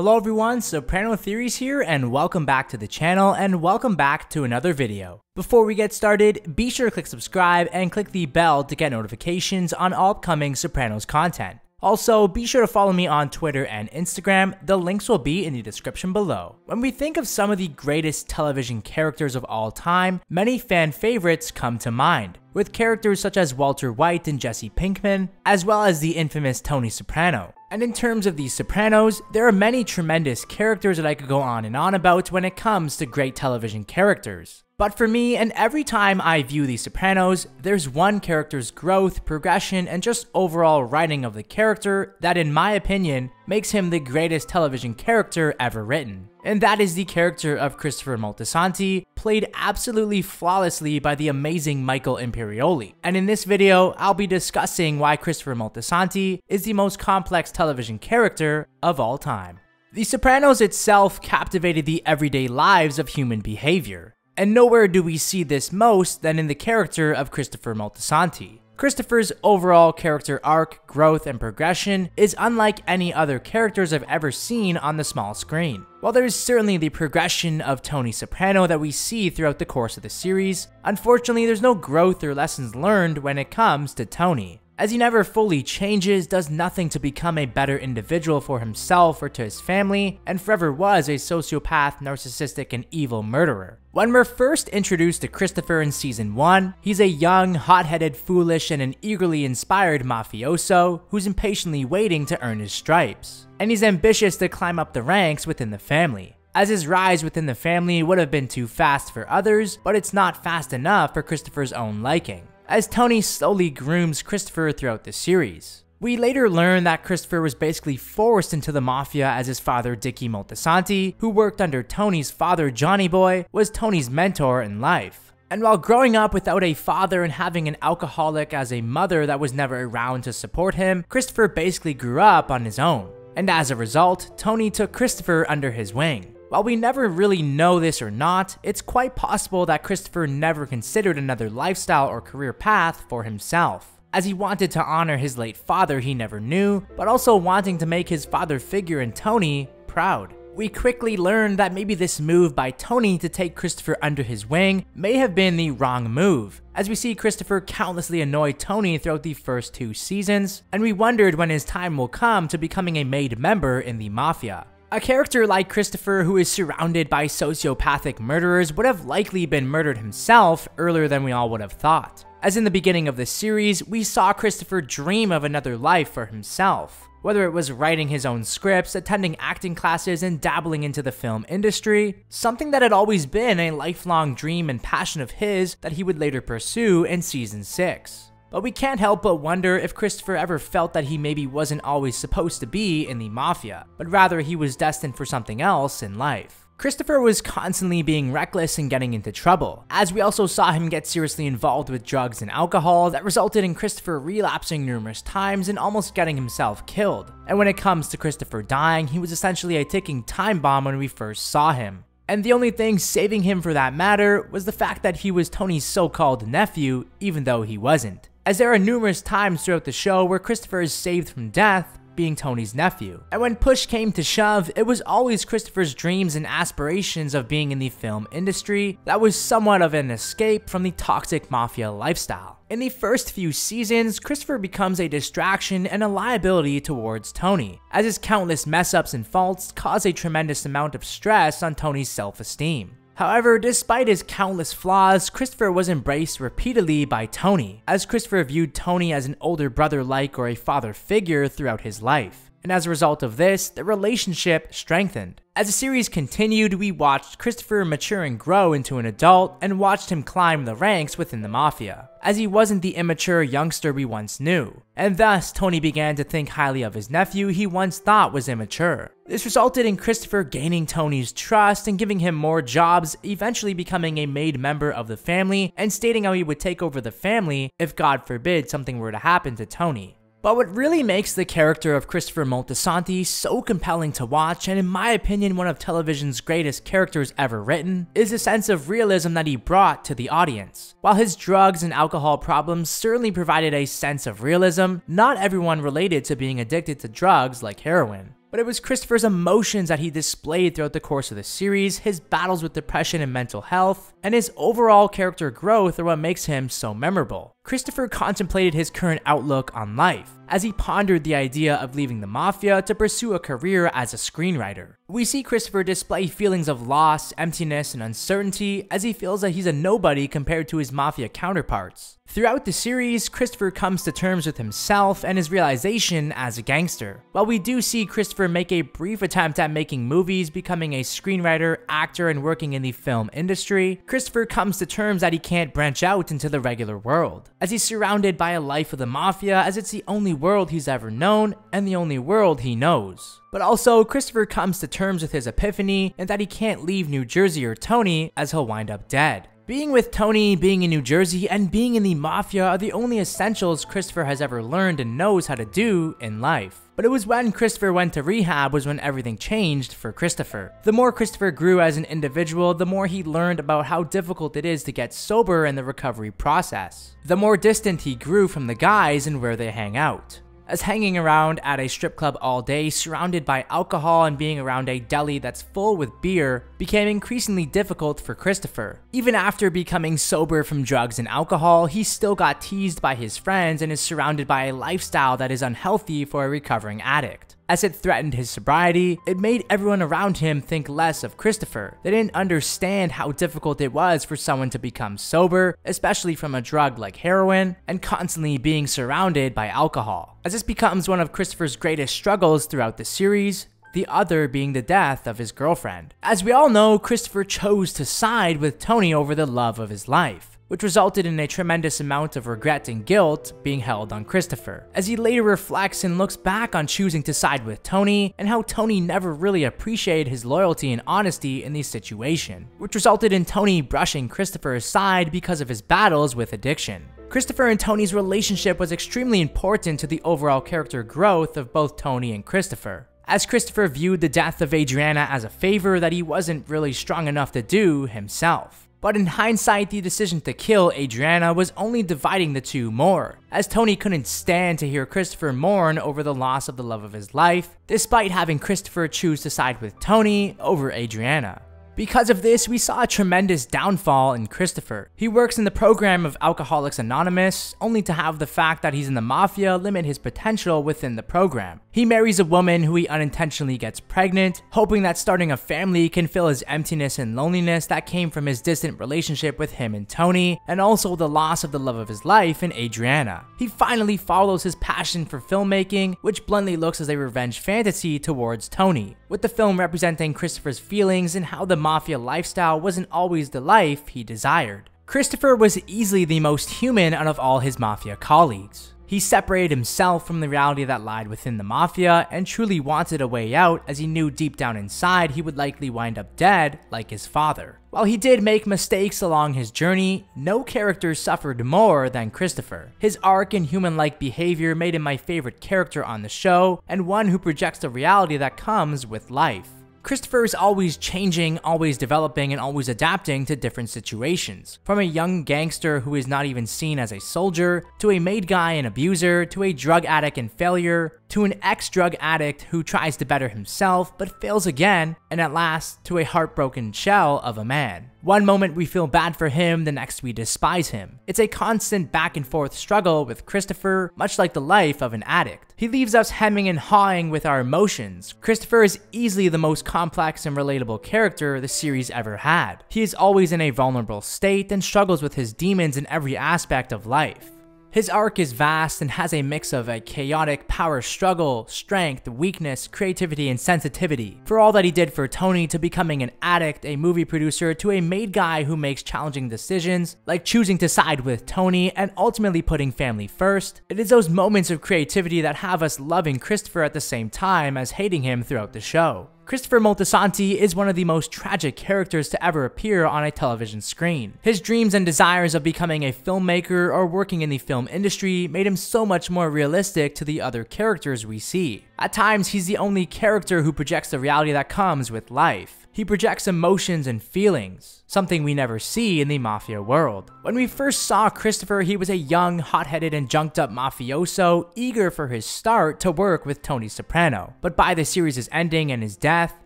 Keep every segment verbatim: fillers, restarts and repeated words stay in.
Hello everyone, Soprano Theories here, and welcome back to the channel, and welcome back to another video. Before we get started, be sure to click subscribe and click the bell to get notifications on all upcoming Sopranos content. Also, be sure to follow me on Twitter and Instagram, the links will be in the description below. When we think of some of the greatest television characters of all time, many fan favorites come to mind, with characters such as Walter White and Jesse Pinkman, as well as the infamous Tony Soprano. And in terms of The Sopranos, there are many tremendous characters that I could go on and on about when it comes to great television characters. But for me, and every time I view The Sopranos, there's one character's growth, progression, and just overall writing of the character that, in my opinion, makes him the greatest television character ever written. And that is the character of Christopher Moltisanti, played absolutely flawlessly by the amazing Michael Imperioli. And in this video, I'll be discussing why Christopher Moltisanti is the most complex television character of all time. The Sopranos itself captivated the everyday lives of human behavior, and nowhere do we see this most than in the character of Christopher Moltisanti. Christopher's overall character arc, growth, and progression is unlike any other characters I've ever seen on the small screen. While there is certainly the progression of Tony Soprano that we see throughout the course of the series, unfortunately there's no growth or lessons learned when it comes to Tony, as he never fully changes, does nothing to become a better individual for himself or to his family, and forever was a sociopath, narcissistic, and evil murderer. When we're first introduced to Christopher in season one, he's a young, hot-headed, foolish, and an eagerly inspired mafioso who's impatiently waiting to earn his stripes. And he's ambitious to climb up the ranks within the family, as his rise within the family would have been too fast for others, but it's not fast enough for Christopher's own liking, as Tony slowly grooms Christopher throughout the series. We later learn that Christopher was basically forced into the mafia as his father Dickie Moltisanti, who worked under Tony's father Johnny Boy, was Tony's mentor in life. And while growing up without a father and having an alcoholic as a mother that was never around to support him, Christopher basically grew up on his own. And as a result, Tony took Christopher under his wing. While we never really know this or not, it's quite possible that Christopher never considered another lifestyle or career path for himself, as he wanted to honor his late father he never knew, but also wanting to make his father figure in Tony proud. We quickly learned that maybe this move by Tony to take Christopher under his wing may have been the wrong move, as we see Christopher countlessly annoy Tony throughout the first two seasons, and we wondered when his time will come to becoming a made member in the mafia. A character like Christopher, who is surrounded by sociopathic murderers, would have likely been murdered himself earlier than we all would have thought, as in the beginning of the series, we saw Christopher dream of another life for himself, whether it was writing his own scripts, attending acting classes, and dabbling into the film industry, something that had always been a lifelong dream and passion of his that he would later pursue in season six. But we can't help but wonder if Christopher ever felt that he maybe wasn't always supposed to be in the mafia, but rather he was destined for something else in life. Christopher was constantly being reckless and getting into trouble, as we also saw him get seriously involved with drugs and alcohol that resulted in Christopher relapsing numerous times and almost getting himself killed. And when it comes to Christopher dying, he was essentially a ticking time bomb when we first saw him. And the only thing saving him for that matter was the fact that he was Tony's so-called nephew, even though he wasn't, as there are numerous times throughout the show where Christopher is saved from death, being Tony's nephew. And when push came to shove, it was always Christopher's dreams and aspirations of being in the film industry that was somewhat of an escape from the toxic mafia lifestyle. In the first few seasons, Christopher becomes a distraction and a liability towards Tony, as his countless mess-ups and faults cause a tremendous amount of stress on Tony's self-esteem. However, despite his countless flaws, Christopher was embraced repeatedly by Tony, as Christopher viewed Tony as an older brother-like or a father figure throughout his life. And as a result of this, the relationship strengthened. As the series continued, we watched Christopher mature and grow into an adult and watched him climb the ranks within the mafia, as he wasn't the immature youngster we once knew. And thus, Tony began to think highly of his nephew he once thought was immature. This resulted in Christopher gaining Tony's trust and giving him more jobs, eventually becoming a made member of the family and stating how he would take over the family if, God forbid, something were to happen to Tony. But what really makes the character of Christopher Moltisanti so compelling to watch, and in my opinion one of television's greatest characters ever written, is the sense of realism that he brought to the audience. While his drugs and alcohol problems certainly provided a sense of realism, not everyone related to being addicted to drugs like heroin. But it was Christopher's emotions that he displayed throughout the course of the series, his battles with depression and mental health, and his overall character growth are what makes him so memorable. Christopher contemplated his current outlook on life, as he pondered the idea of leaving the mafia to pursue a career as a screenwriter. We see Christopher display feelings of loss, emptiness, and uncertainty as he feels that he's a nobody compared to his mafia counterparts. Throughout the series, Christopher comes to terms with himself and his realization as a gangster. While we do see Christopher make a brief attempt at making movies, becoming a screenwriter, actor, and working in the film industry, Christopher comes to terms that he can't branch out into the regular world, as he's surrounded by a life of the mafia as it's the only world he's ever known and the only world he knows. But also, Christopher comes to terms with his epiphany and that he can't leave New Jersey or Tony, as he'll wind up dead. Being with Tony, being in New Jersey, and being in the mafia are the only essentials Christopher has ever learned and knows how to do in life. But it was when Christopher went to rehab was when everything changed for Christopher. The more Christopher grew as an individual, the more he learned about how difficult it is to get sober in the recovery process. The more distant he grew from the guys and where they hang out, as hanging around at a strip club all day, surrounded by alcohol and being around a deli that's full with beer, became increasingly difficult for Christopher. Even after becoming sober from drugs and alcohol, he still got teased by his friends and is surrounded by a lifestyle that is unhealthy for a recovering addict. As it threatened his sobriety, it made everyone around him think less of Christopher. They didn't understand how difficult it was for someone to become sober, especially from a drug like heroin, and constantly being surrounded by alcohol. As this becomes one of Christopher's greatest struggles throughout the series, the other being the death of his girlfriend. As we all know, Christopher chose to side with Tony over the love of his life, which resulted in a tremendous amount of regret and guilt being held on Christopher, as he later reflects and looks back on choosing to side with Tony and how Tony never really appreciated his loyalty and honesty in the situation, which resulted in Tony brushing Christopher aside because of his battles with addiction. Christopher and Tony's relationship was extremely important to the overall character growth of both Tony and Christopher, as Christopher viewed the death of Adriana as a favor that he wasn't really strong enough to do himself. But in hindsight, the decision to kill Adriana was only dividing the two more, as Tony couldn't stand to hear Christopher mourn over the loss of the love of his life, despite having Christopher choose to side with Tony over Adriana. Because of this, we saw a tremendous downfall in Christopher. He works in the program of Alcoholics Anonymous, only to have the fact that he's in the mafia limit his potential within the program. He marries a woman who he unintentionally gets pregnant, hoping that starting a family can fill his emptiness and loneliness that came from his distant relationship with him and Tony, and also the loss of the love of his life in Adriana. He finally follows his passion for filmmaking, which bluntly looks as a revenge fantasy towards Tony, with the film representing Christopher's feelings and how the mafia lifestyle wasn't always the life he desired. Christopher was easily the most human out of all his mafia colleagues. He separated himself from the reality that lied within the mafia and truly wanted a way out, as he knew deep down inside he would likely wind up dead like his father. While he did make mistakes along his journey, no character suffered more than Christopher. His arc and human-like behavior made him my favorite character on the show, and one who projects the reality that comes with life. Christopher is always changing, always developing, and always adapting to different situations. From a young gangster who is not even seen as a soldier, to a made guy and abuser, to a drug addict and failure, to an ex-drug addict who tries to better himself but fails again, and at last, to a heartbroken shell of a man. One moment we feel bad for him, the next we despise him. It's a constant back and forth struggle with Christopher, much like the life of an addict. He leaves us hemming and hawing with our emotions. Christopher is easily the most complex and relatable character the series ever had. He is always in a vulnerable state and struggles with his demons in every aspect of life. His arc is vast and has a mix of a chaotic power struggle, strength, weakness, creativity, and sensitivity. For all that he did for Tony, to becoming an addict, a movie producer, to a made guy who makes challenging decisions, like choosing to side with Tony and ultimately putting family first, it is those moments of creativity that have us loving Christopher at the same time as hating him throughout the show. Christopher Moltisanti is one of the most tragic characters to ever appear on a television screen. His dreams and desires of becoming a filmmaker or working in the film industry made him so much more realistic to the other characters we see. At times, he's the only character who projects the reality that comes with life. He projects emotions and feelings, something we never see in the mafia world. When we first saw Christopher, he was a young, hot-headed, and junked-up mafioso, eager for his start to work with Tony Soprano. But by the series' ending and his death,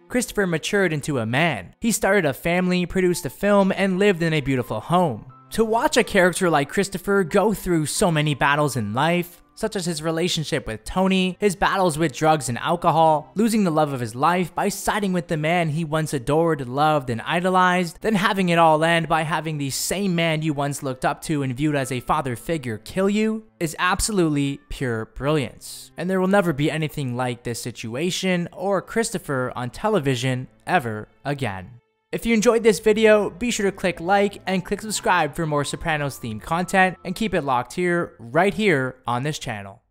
Christopher matured into a man. He started a family, produced a film, and lived in a beautiful home. To watch a character like Christopher go through so many battles in life, such as his relationship with Tony, his battles with drugs and alcohol, losing the love of his life by siding with the man he once adored, loved, and idolized, then having it all end by having the same man you once looked up to and viewed as a father figure kill you, is absolutely pure brilliance. And there will never be anything like this situation or Christopher on television ever again. If you enjoyed this video, be sure to click like and click subscribe for more Sopranos themed content, and keep it locked here, right here on this channel.